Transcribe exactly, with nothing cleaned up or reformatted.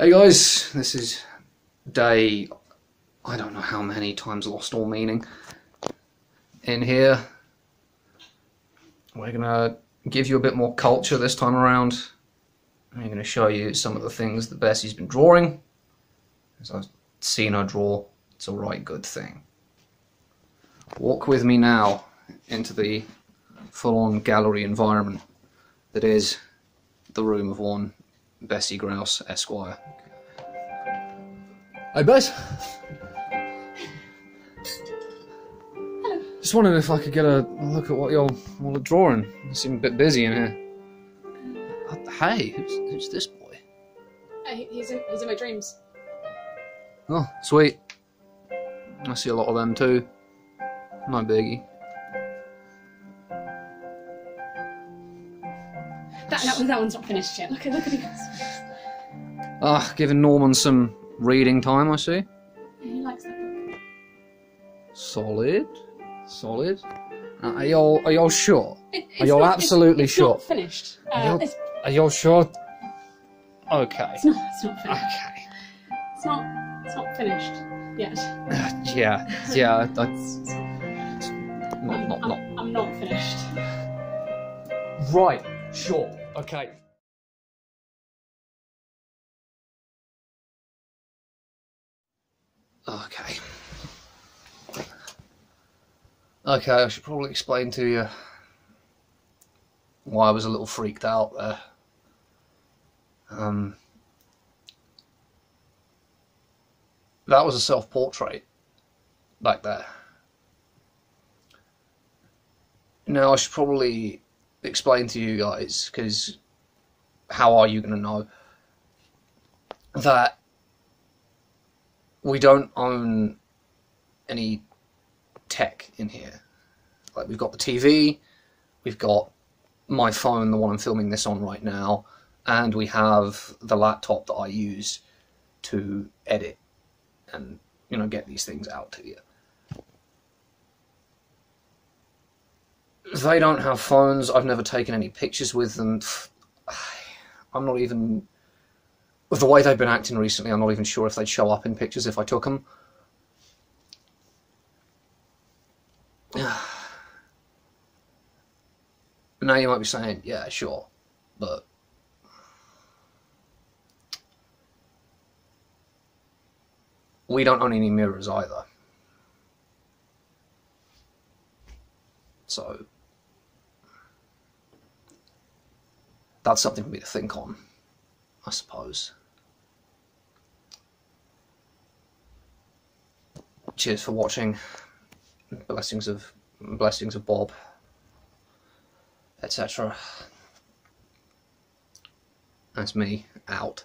Hey guys, this is day, I don't know how many times lost all meaning. In here, we're gonna give you a bit more culture this time around. I'm gonna show you some of the things that Bessie's been drawing. As I've seen her draw, it's a right good thing. Walk with me now into the full-on gallery environment that is the room of one Bessie Grouse, Esquire. Hey, Bess. Hello. Just wondering if I could get a look at what you're all are drawing. You seem a bit busy in here. Hey, who's, who's this boy? Hey, he's in, he's in my dreams. Oh, sweet. I see a lot of them too. No biggie. That, that, one, that one's not finished yet. Look at look at it. Ah, giving Norman some reading time, I see. Yeah, he likes that book. Solid, solid. Uh, are y'all are y'all sure? It, are y'all absolutely it's, it's sure? Not finished. Uh, are y'all sure? Okay. It's not. It's not finished. Okay. It's not. It's not finished yet. Uh, yeah. Yeah. That's not not not. I'm, I'm not finished. Right. Sure, okay. Okay. Okay, I should probably explain to you why I was a little freaked out there. Um, that was a self-portrait back there. Now I should probably explain to you guys, because how are you going to know that we don't own any tech in here? Like, we've got the T V, we've got my phone, the one I'm filming this on right now, and we have the laptop that I use to edit and, you know, get these things out to you. They don't have phones. I've never taken any pictures with them. I'm not even... With the way they've been acting recently, I'm not even sure if they'd show up in pictures if I took them. Now you might be saying, yeah, sure, but... we don't own any mirrors either. So that's something for me to think on, I suppose. Cheers for watching. Blessings of blessings of Bob, et cetera. That's me out.